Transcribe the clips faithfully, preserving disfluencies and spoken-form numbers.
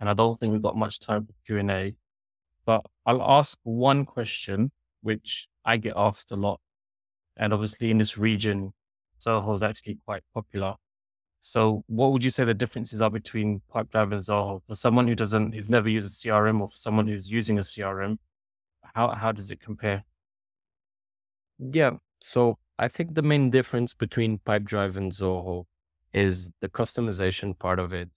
and I don't think we've got much time for Q and A, but I'll ask one question, which I get asked a lot. And obviously in this region, Zoho is actually quite popular. So what would you say the differences are between Pipedrive and Zoho? For someone who doesn't, who's never used a C R M, or for someone who's using a C R M, how, how does it compare? Yeah, so I think the main difference between Pipedrive and Zoho is the customization part of it.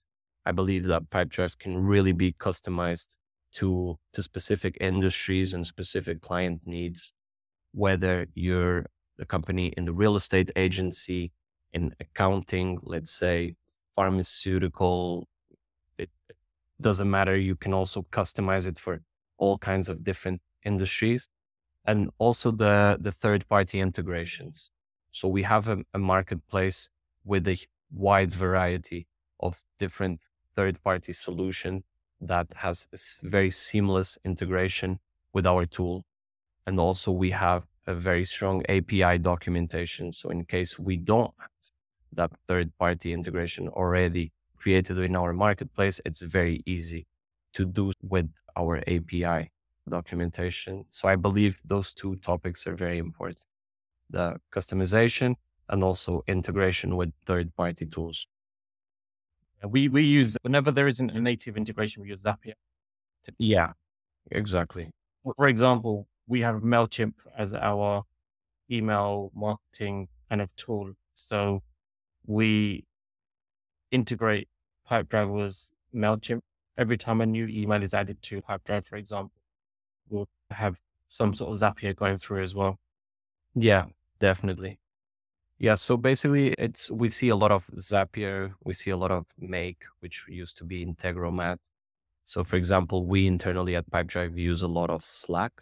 I believe that Pipedrive can really be customized to, to specific industries and specific client needs, whether you're a company in the real estate agency, in accounting, let's say pharmaceutical, it doesn't matter. You can also customize it for all kinds of different industries, and also the, the third-party integrations. So we have a, a marketplace with a wide variety of different third-party solution that has a very seamless integration with our tool. And also we have a very strong A P I documentation. So in case we don't have that third-party integration already created in our marketplace, it's very easy to do with our A P I documentation. So I believe those two topics are very important, the customization and also integration with third-party tools. We, we use, whenever there isn't a native integration, we use Zapier. Yeah, exactly. For example, we have MailChimp as our email marketing kind of tool. So we integrate Pipedrive with MailChimp. Every time a new email is added to Pipedrive, for example, we'll have some sort of Zapier going through as well. Yeah, definitely. Yeah, so basically it's, we see a lot of Zapier, we see a lot of Make, which used to be Integromat. So for example, we internally at Pipedrive use a lot of Slack.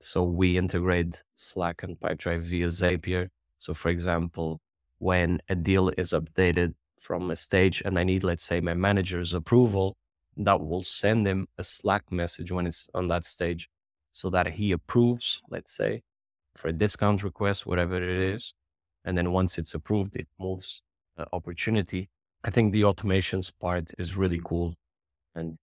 So we integrate Slack and Pipedrive via Zapier. So for example, when a deal is updated from a stage and I need, let's say, my manager's approval, that will send him a Slack message when it's on that stage so that he approves, let's say, for a discount request, whatever it is. And then once it's approved, it moves uh, opportunity. I think the automations part is really cool. And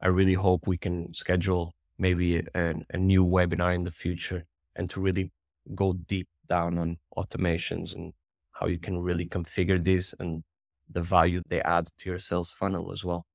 I really hope we can schedule maybe a, a new webinar in the future and to really go deep down on automations and how you can really configure these and the value they add to your sales funnel as well.